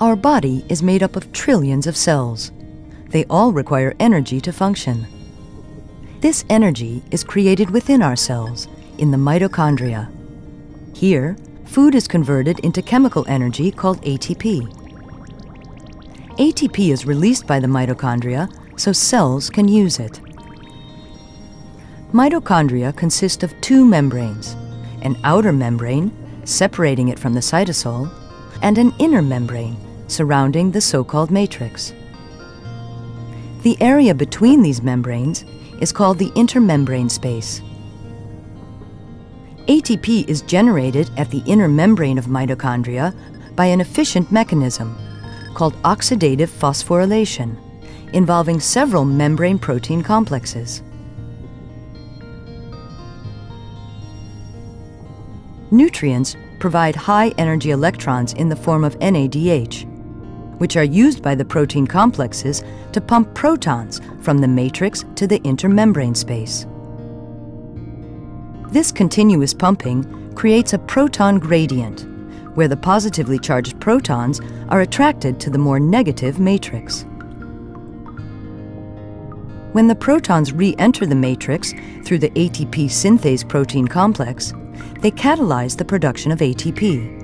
Our body is made up of trillions of cells. They all require energy to function. This energy is created within our cells, in the mitochondria. Here, food is converted into chemical energy called ATP. ATP is released by the mitochondria, so cells can use it. Mitochondria consist of two membranes, an outer membrane, separating it from the cytosol, and an inner membrane, surrounding the so-called matrix. The area between these membranes is called the intermembrane space. ATP is generated at the inner membrane of mitochondria by an efficient mechanism called oxidative phosphorylation, involving several membrane protein complexes. Nutrients provide high-energy electrons in the form of NADH, which are used by the protein complexes to pump protons from the matrix to the intermembrane space. This continuous pumping creates a proton gradient, where the positively charged protons are attracted to the more negative matrix. When the protons re-enter the matrix through the ATP synthase protein complex, they catalyze the production of ATP.